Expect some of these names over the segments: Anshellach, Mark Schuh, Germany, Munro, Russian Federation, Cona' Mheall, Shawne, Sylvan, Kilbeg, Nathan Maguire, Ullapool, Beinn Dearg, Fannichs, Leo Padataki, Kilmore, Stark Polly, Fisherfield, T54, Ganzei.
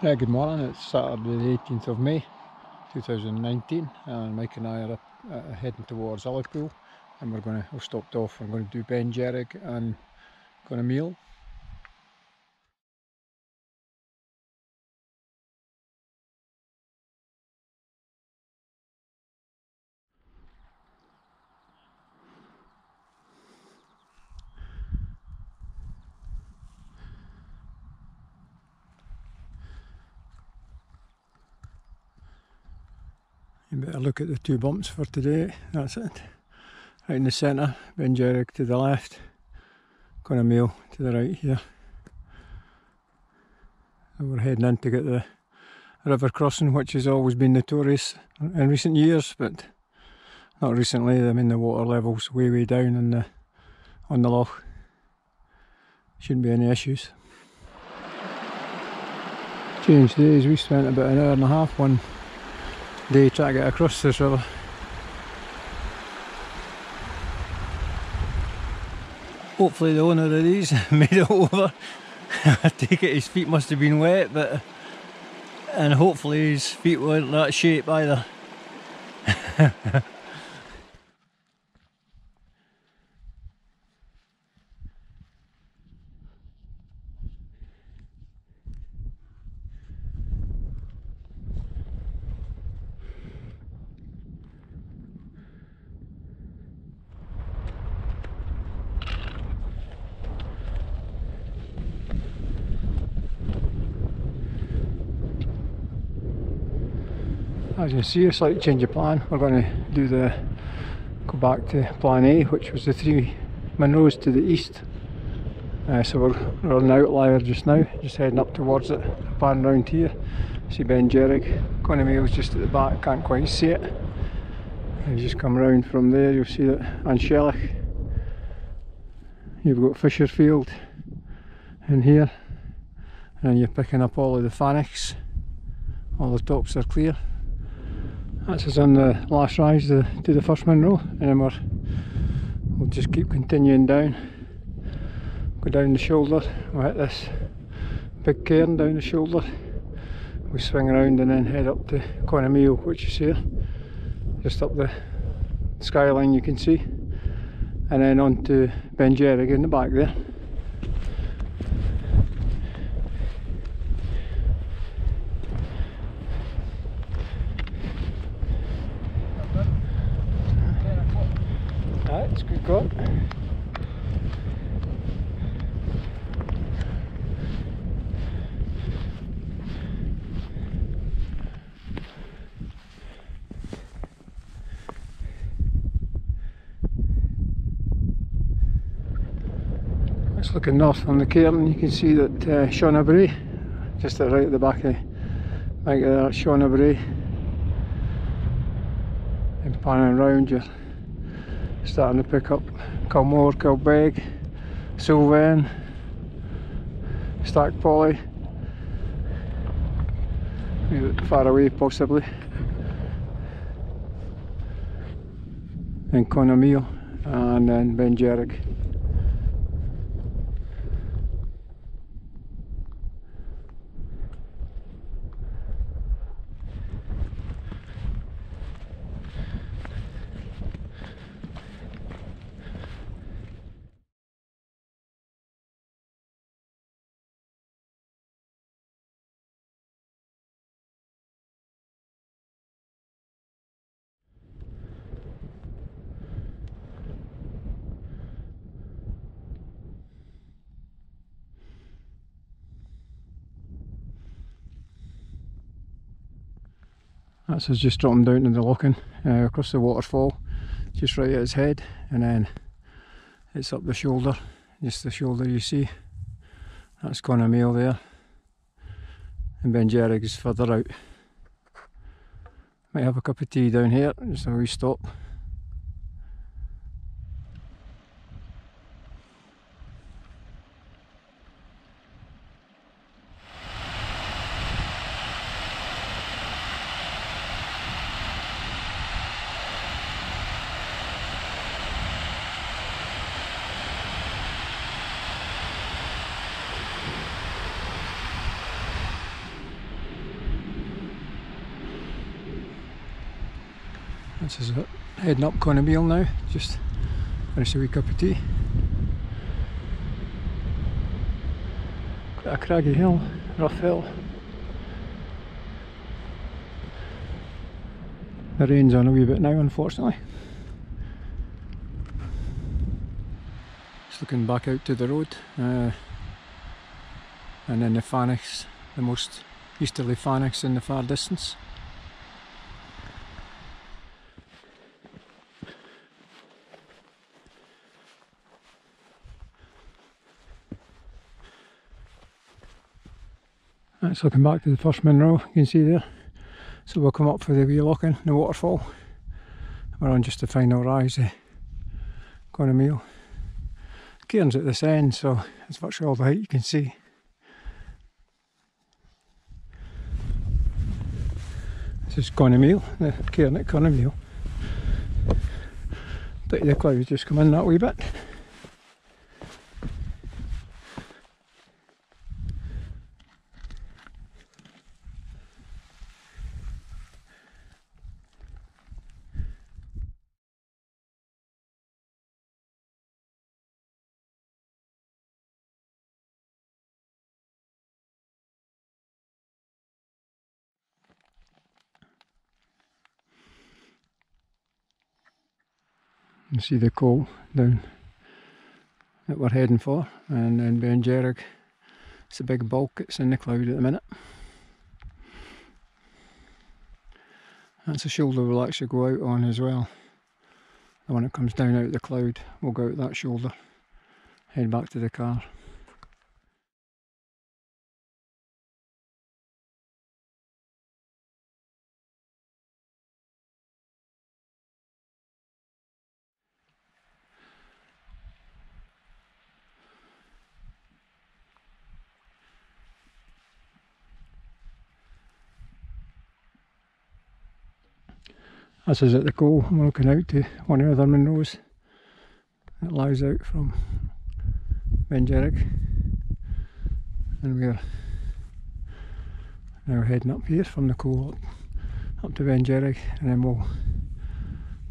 Good morning, it's Saturday the 18th of May 2019 and Mike and I are up, heading towards Ullapool, and we've stopped off, we're going to do Beinn Dearg and Cona' Mheall. Better look at the two bumps for today, that's it. Right in the centre, Beinn Dearg to the left, Cona' Mheall to the right here. And we're heading in to get the river crossing, which has always been notorious in recent years, but not recently. I mean, the water level's way, way down on the loch. Shouldn't be any issues. Change days, we spent about an hour and a half one day trying to get across this river. Hopefully the owner of these made it over. I take it his feet must have been wet, but and hopefully his feet weren't that shape either. As you can see, a slight change of plan. We're going to go back to plan A, which was the three Munros to the east. So we're on an outlier just now, just heading up towards it, pan round here. See Beinn Dearg, Cona' Mheall's just at the back, can't quite see it. And just come round from there, you'll see that Anshellach. You've got Fisherfield in here, and you're picking up all of the Fannichs. All the tops are clear. That's us on the last rise to the first Munro, and then we'll just keep continuing down, go down the shoulder, we'll hit this big cairn down the shoulder, we swing around and then head up to Cona' Mheall, which is here, just up the skyline you can see, and then on to Beinn Dearg in the back there. Just looking north on the cairn, you can see that Shawne just right at the back of there, Shawne, and panning round, you're starting to pick up Kilmore, Kilbeg, Sylvan, Stark Polly, a bit far away possibly, then Cona' Mheall and then Beinn Dearg. That's us just dropping down to the locking across the waterfall, just right at its head, and then it's up the shoulder, just the shoulder you see. That's Cona' Mheall there, and Beinn Dearg is further out. Might have a cup of tea down here, just a wee stop. This is heading up Cona' Mheall now, just finished a wee cup of tea. Quite a craggy hill, rough hill. The rain's on a wee bit now, unfortunately. Just looking back out to the road, and then the Fannichs, the most easterly Fannichs in the far distance. That's looking back to the first Munro you can see there. So we'll come up for the wee lock-in, the waterfall. We're on just the final rise of Cona' Mheall. Cairn's at this end, so it's virtually all the height you can see. This is Cona' Mheall, the cairn at Cona' Mheall. But the clouds just come in that wee bit. You see the coal down that we're heading for, and then Beinn Dearg. It's a big bulk, it's in the cloud at the minute. That's a shoulder we'll actually go out on as well. The one that comes down out of the cloud, we'll go out that shoulder, head back to the car. This is at the goal, and we're looking out to one of the other Munros that lies out from Beinn Dearg, and we're now heading up here from the coal up to Beinn Dearg, and then we'll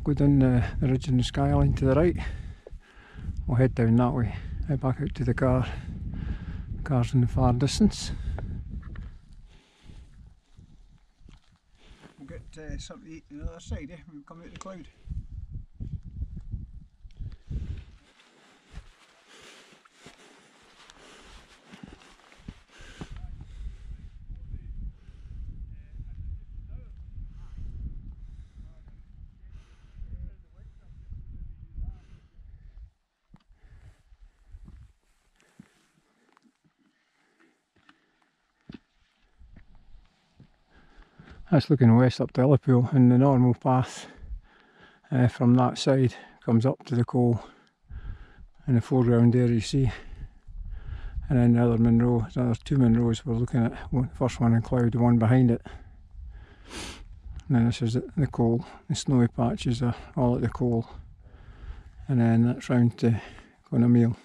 go down the ridge and the skyline to the right. We'll head down that way, head back out to the car. The car's in the far distance. Something to eat on the other side, eh? We've come out of the cloud. That's looking west up to Ullapool, and the normal path from that side comes up to the coal in the foreground there you see, and then the other Munro, the other two Munros we're looking at, the first one in cloud, the one behind it. And then this is the coal, the snowy patches are all at the coal, and then that's round to Cona' Mheall.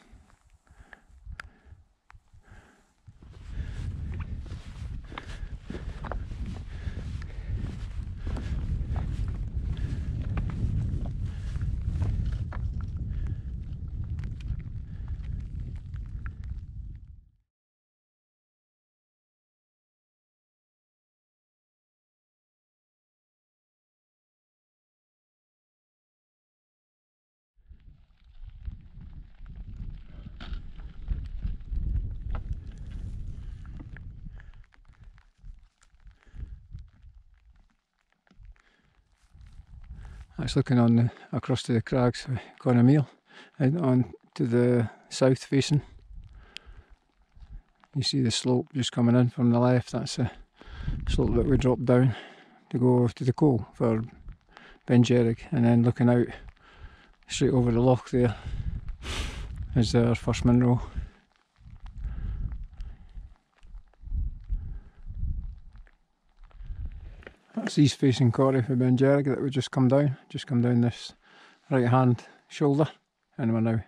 That's looking on across to the crags of Cona' Mheall, and on to the south facing. You see the slope just coming in from the left, that's the slope that we dropped down to go to the coal for Beinn Dearg, and then looking out straight over the loch there is our first Munro. That's east facing Corrie for Beinn Dearg that would just come down this right hand shoulder, and we're now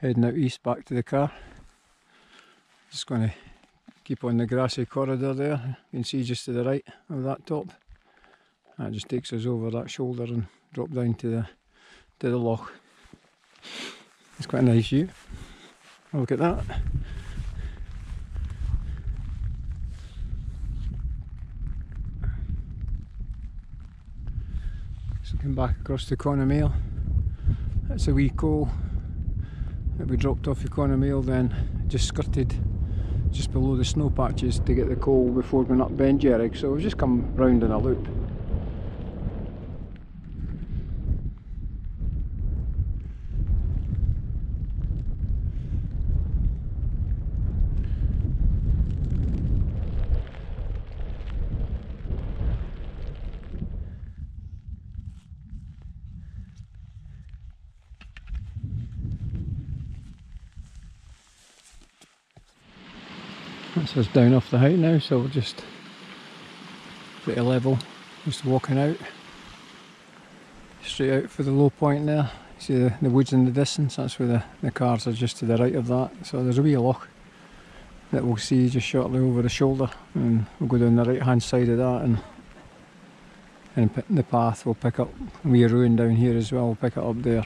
heading out east back to the car. Just going to keep on the grassy corridor there, you can see just to the right of that top, That just takes us over that shoulder and drop down to the loch. It's quite a nice view. Look at that. So come back across to Cona' Mheall. That's a wee coal that we dropped off of Cona' Mheall, then just skirted just below the snow patches to get the coal before going up Beinn Dearg, so we've just come round in a loop. That's us down off the height now, so we're just pretty level, just walking out, straight out for the low point there. You see the woods in the distance, that's where the cars are just to the right of that. So there's a wee loch that we'll see just shortly over the shoulder, and we'll go down the right hand side of that, and the path we'll pick up, wee ruin down here as well, we'll pick it up there.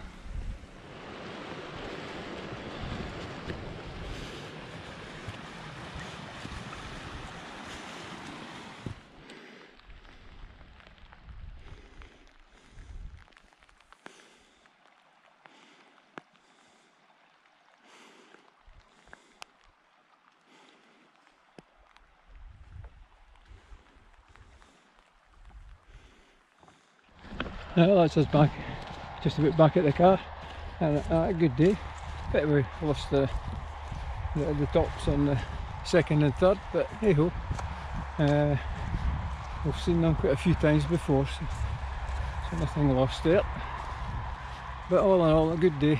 Now that's us back, just a bit back at the car, and a good day. Bit we lost the tops on the second and third, but hey ho, we've seen them quite a few times before, so nothing lost there. But all in all, a good day.